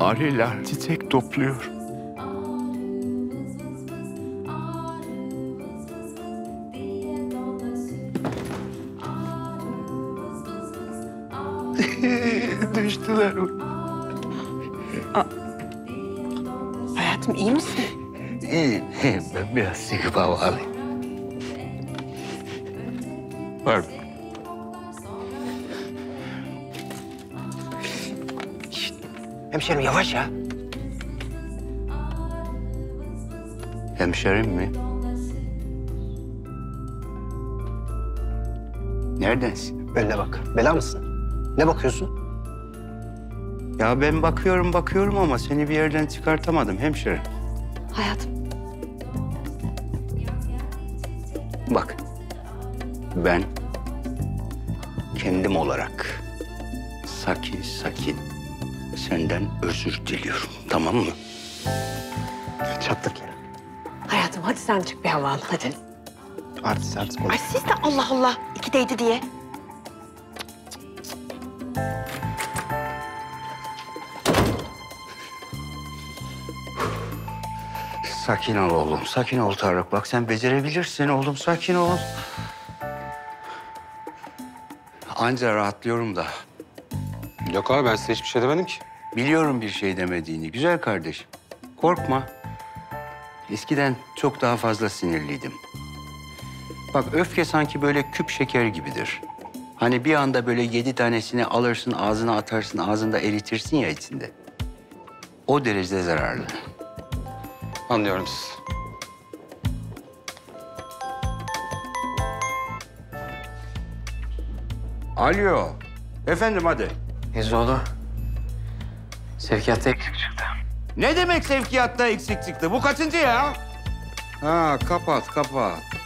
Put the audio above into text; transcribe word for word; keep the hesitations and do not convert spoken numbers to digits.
Arılar çiçek topluyor. Düştüler. Aa, hayatım iyi misin? İyiyim, iyiyim. Ben biraz sigara alayım. Var. Şişt, hemşerim yavaş ya. Hemşerim mi? Neredensin? Önüne bak. Bela mısın? Ne bakıyorsun? Ya ben bakıyorum bakıyorum ama seni bir yerden çıkartamadım hemşerim. Hayatım. Bak. Ben kendim olarak sakin sakin senden özür diliyorum, tamam mı? Çattık ya. Hayatım hadi sen çık bir hava al, hadi. Artık artık olur. Ay siz de Allah Allah ikideydi diye. Sakin ol oğlum, sakin ol Tarık. Bak sen becerebilirsin oğlum, sakin ol. Anca rahatlıyorum da. Yok abi ben size hiçbir şey demedim ki. Biliyorum bir şey demediğini güzel kardeşim. Korkma. Eskiden çok daha fazla sinirliydim. Bak öfke sanki böyle küp şeker gibidir. Hani bir anda böyle yedi tanesini alırsın, ağzına atarsın, ağzında eritirsin ya içinde. O derecede zararlı. Anlıyorum siz. Alo. Efendim hadi. Ezoğlu. Sevkiyatta eksik çıktı. Ne demek sevkiyatta eksik çıktı? Bu kaçıncı ya? Ha kapat kapat.